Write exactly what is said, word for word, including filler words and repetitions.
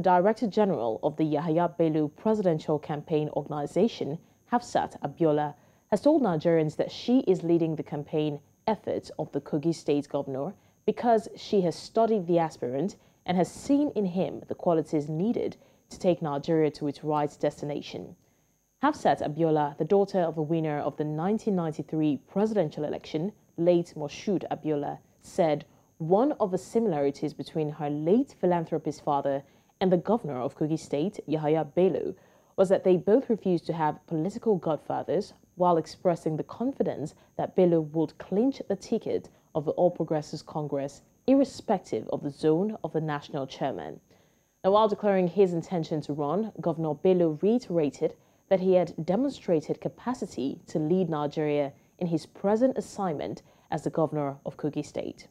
the Director General of the Yahaya Bello Presidential Campaign Organization, Hafsat Abiola, has told Nigerians that she is leading the campaign efforts of the Kogi state governor because she has studied the aspirant and has seen in him the qualities needed to take Nigeria to its right destination. Hafsat Abiola, the daughter of the winner of the nineteen ninety-three presidential election, late Moshood Abiola, said one of the similarities between her late philanthropist father and the governor of Kogi state, Yahaya Bello, was that they both refused to have political godfathers, while expressing the confidence that Bello would clinch the ticket of the All Progressives Congress, irrespective of the zone of the national chairman. Now, while declaring his intention to run, Governor Bello reiterated that he had demonstrated capacity to lead Nigeria in his present assignment as the governor of Kogi state.